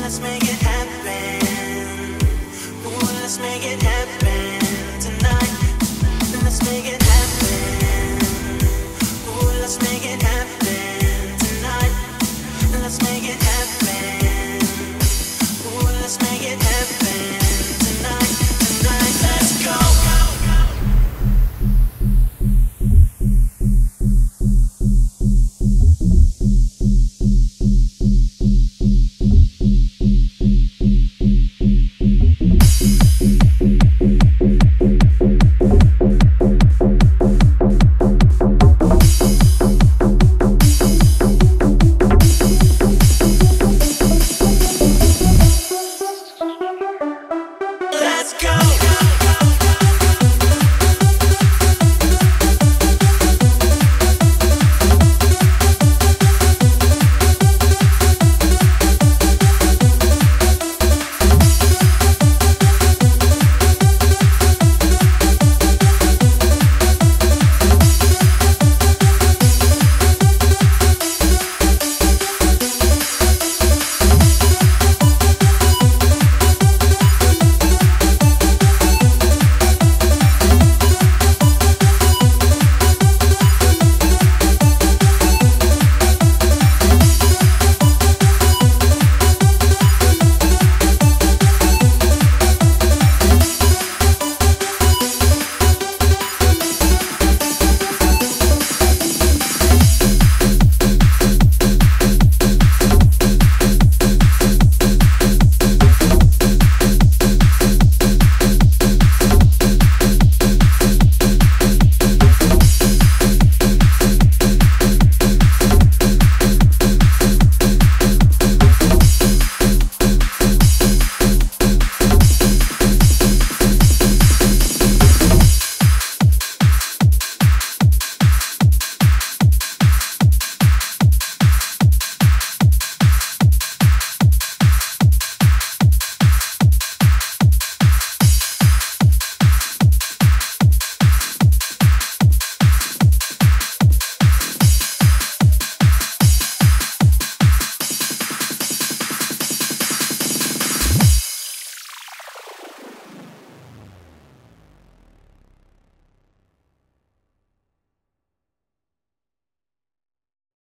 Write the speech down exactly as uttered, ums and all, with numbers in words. let's make it happen. Ooh, let's make it happen tonight. Let's make it happen.